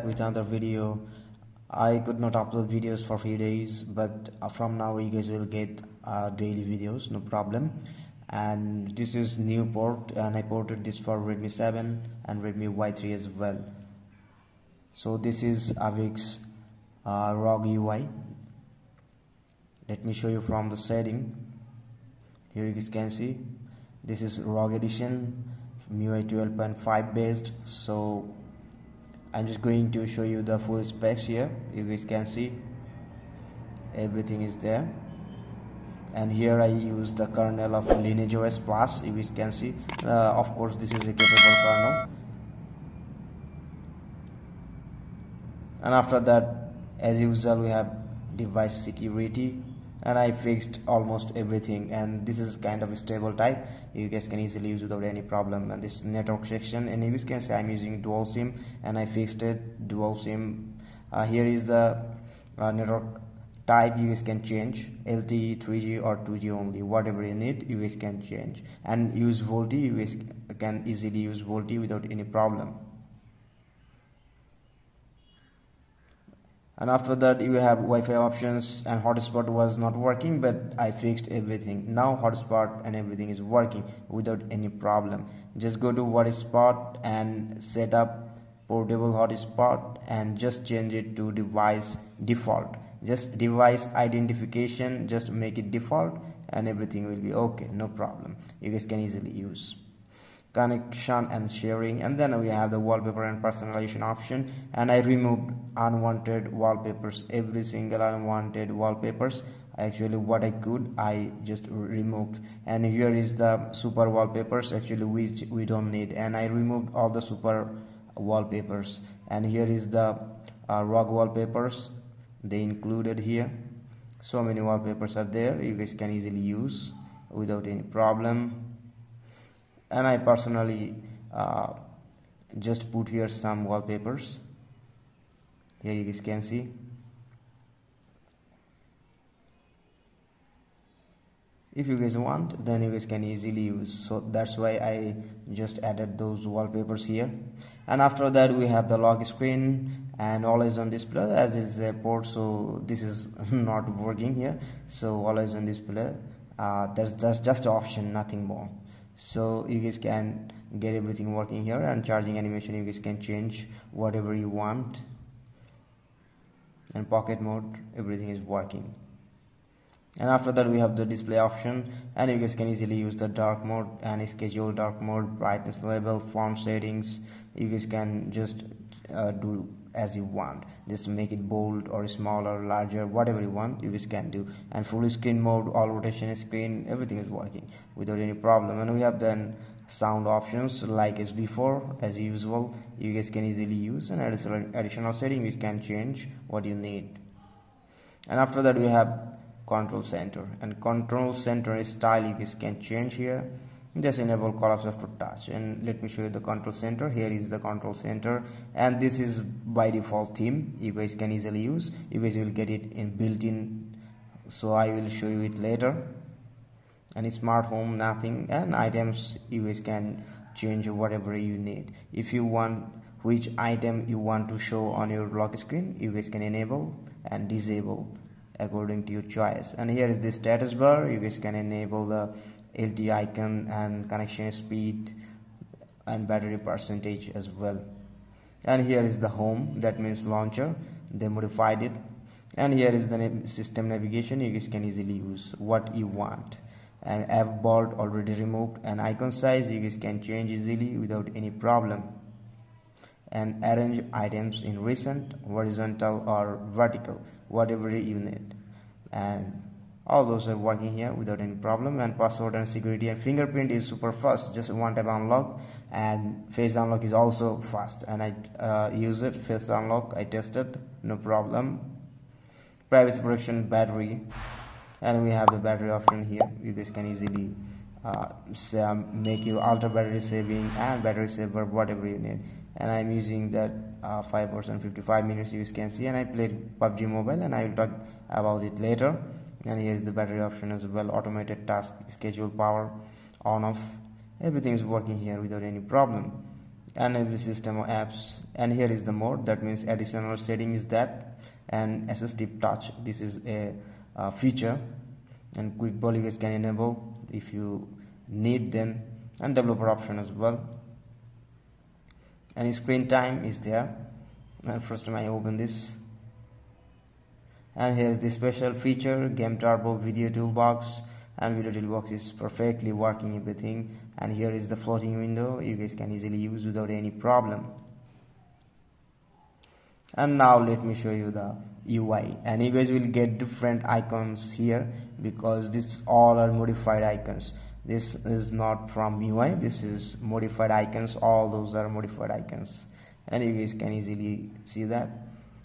back with another video. I could not upload videos for a few days, but from now you guys will get daily videos, no problem. And this is new port, and I ported this for Redmi 7 and Redmi Y3 as well. So this is Abhix ROG UI. Let me show you from the setting. Here you guys can see this is ROG edition, MIUI 12.5 based. So I'm just going to show you the full specs here. You guys can see everything is there, and here I use the kernel of Lineage OS Plus. You guys can see of course this is a capable kernel, and after that, as usual, we have device security, and I fixed almost everything, and this is kind of a stable type. You guys can easily use without any problem. And this network section, and you guys can see I'm using dual sim, and I fixed it dual sim. Here is the network type. You guys can change LTE, 3G or 2G only, whatever you need you guys can change, and use VoLTE. You guys can easily use VoLTE without any problem. And after that, you have Wi-Fi options, and hotspot was not working, but I fixed everything. Now hotspot and everything is working without any problem. Just go to hotspot and set up portable hotspot, and just change it to device default. Just device identification, just make it default, and everything will be okay, no problem. You guys can easily use connection and sharing. And then we have the wallpaper and personalization option, and I removed unwanted wallpapers. Every single unwanted wallpapers, actually what I could, I just removed. And here is the super wallpapers, actually which we don't need, and I removed all the super wallpapers. And here is the ROG wallpapers, they included here. So many wallpapers are there, you guys can easily use without any problem. And I personally just put here some wallpapers. Here you guys can see. If you guys want, then you guys can easily use. So that's why I just added those wallpapers here. And after that, we have the lock screen and always on display. As is a port, so this is not working here. So always on display, that's just an option, nothing more. So you guys can get everything working here, and charging animation you guys can change whatever you want, and pocket mode, everything is working. And after that, we have the display option, and you guys can easily use the dark mode and schedule dark mode, brightness level, font settings. You guys can just do as you want, just make it bold or smaller, larger, whatever you want, you guys can do. And full screen mode, all rotation screen, everything is working without any problem. And we have then sound options like as before, as usual, you guys can easily use. And additional settings, you can change what you need. And after that, we have control center, and control center style you guys can change here. Just enable call-ups after touch. And let me show you the control center. Here is the control center, and this is by default theme, you guys can easily use. You guys will get it in built-in, so I will show you it later. And smart home, nothing. And items, you guys can change whatever you need. If you want which item you want to show on your lock screen, you guys can enable and disable according to your choice. And here is the status bar, you guys can enable the LTE icon and connection speed and battery percentage as well. And here is the home, that means launcher, they modified it. And here is the system navigation, you guys can easily use what you want. And app board already removed, and icon size you guys can change easily without any problem. And arrange items in recent, horizontal or vertical, whatever you need. And all those are working here without any problem. And password and security and fingerprint is super fast, just one tap unlock. And face unlock is also fast, and I use it, face unlock, I tested, no problem. Privacy protection, battery, and we have the battery option here. You guys can easily make your ultra battery saving and battery saver, whatever you need. And I'm using that 5% 55 minutes you guys can see. And I played PUBG Mobile, and I will talk about it later. And here is the battery option as well, automated task, schedule, power, on off, everything is working here without any problem. enable system or apps, and here is the mode, that means additional setting is that, and assistive touch, this is a feature, and quick polygons can enable if you need them, and developer option as well, and screen time is there. And first time I open this, and here is the special feature game turbo video toolbox, and video toolbox is perfectly working everything, and here is the floating window, you guys can easily use without any problem. And now let me show you the UI, and you guys will get different icons here, because these all are modified icons. This is not from MIUI, this is modified icons, all those are modified icons, and you guys can easily see that.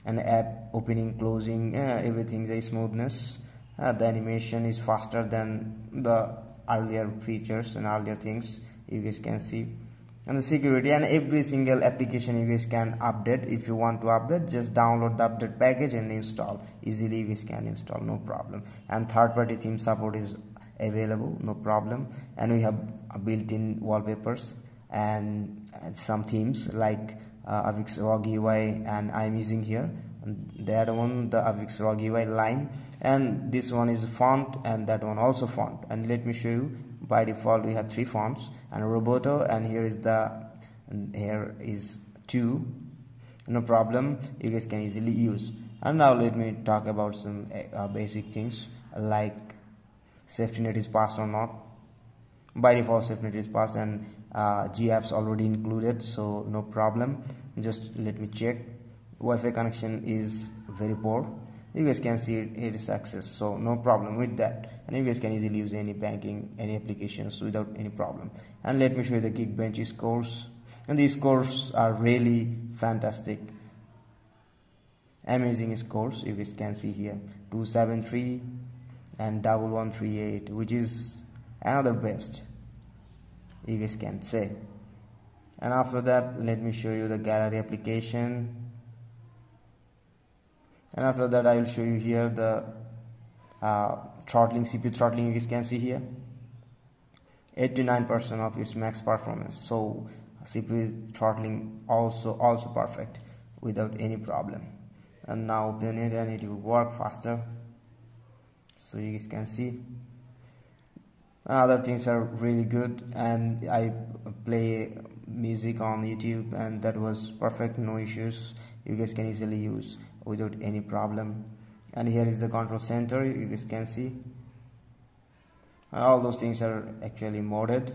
And app opening, closing, everything, the smoothness, the animation is faster than the earlier features and earlier things, you guys can see. And the security, and every single application you guys can update. If you want to update, just download the update package and install easily, you guys can install, no problem. And third-party theme support is available, no problem. And we have built-in wallpapers and some themes like Abhix ROG UI, and I'm using here that one, the Abhix ROG UI line, and this one is font, and that one also font. And let me show you, by default we have 3 fonts and Roboto, and here is 2, no problem, you guys can easily use. And now let me talk about some basic things like safety net is passed or not. By default safety net is passed, and GApps already included, so no problem. Just let me check. Wi-Fi connection is very poor, you guys can see it is access, so no problem with that. And you guys can easily use any banking, any applications without any problem. And let me show you the Geekbench scores, and these scores are really fantastic, amazing scores, you guys can see here 273 and 1138, which is another best, you guys can say. And after that let me show you the gallery application, and after that I will show you here the throttling, CPU throttling, you guys can see here 89% of its max performance, so CPU throttling also perfect without any problem. And now open it and it will work faster, so you guys can see. Other things are really good, and I play music on YouTube, and that was perfect, no issues, you guys can easily use without any problem. And here is the control center, you guys can see, and all those things are actually modded.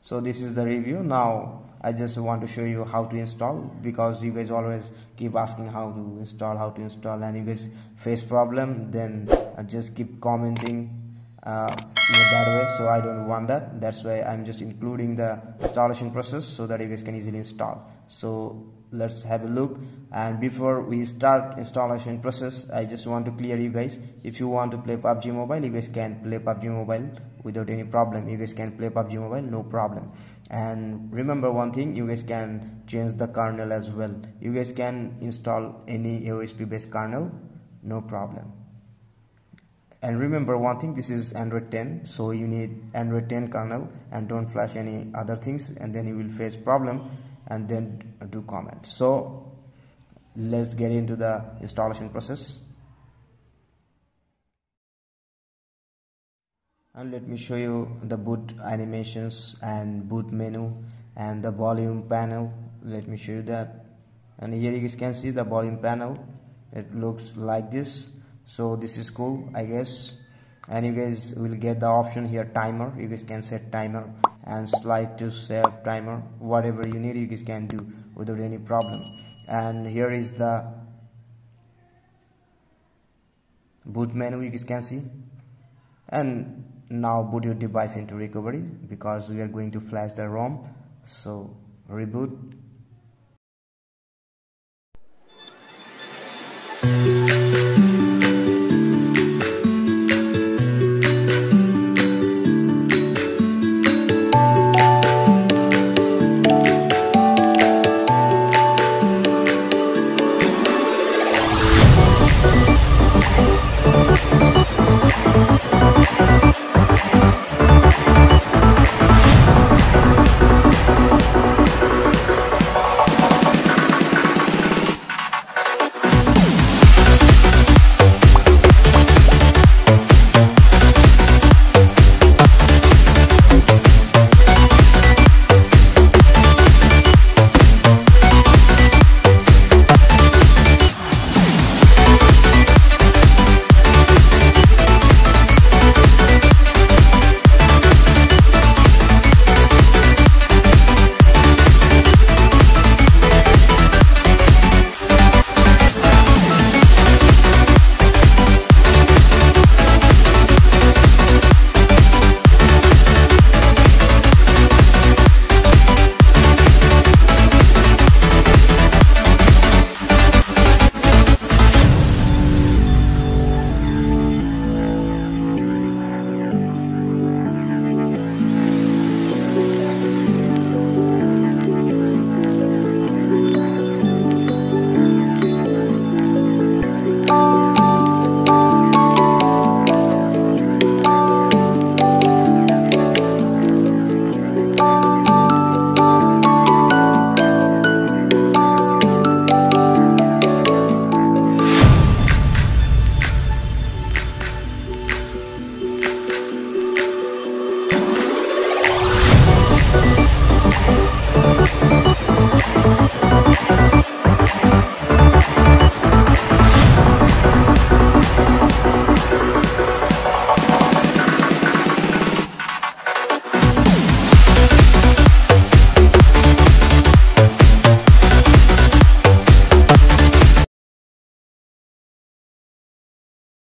So this is the review. Now I just want to show you how to install, because you guys always keep asking how to install, and you guys face problem, then I just keep commenting that way, so I don't want that. That's why I'm just including the installation process, so that you guys can easily install. So let's have a look. And before we start installation process, I just want to clear you guys, if you want to play PUBG Mobile, you guys can play PUBG Mobile without any problem, you guys can play PUBG Mobile, no problem. And remember one thing, you guys can change the kernel as well, you guys can install any AOSP based kernel, no problem. And remember one thing, this is Android 10, so you need Android 10 kernel, and don't flash any other things, and then you will face problem, and then do comment. So let's get into the installation process, and let me show you the boot animations and boot menu and the volume panel. Let me show you that. And here you guys can see the volume panel, it looks like this, so this is cool, I guess. And you guys will get the option here, timer, you guys can set timer and slide to save timer, whatever you need you guys can do without any problem. And here is the boot menu, you guys can see. And now boot your device into recovery, because we are going to flash the ROM, so reboot.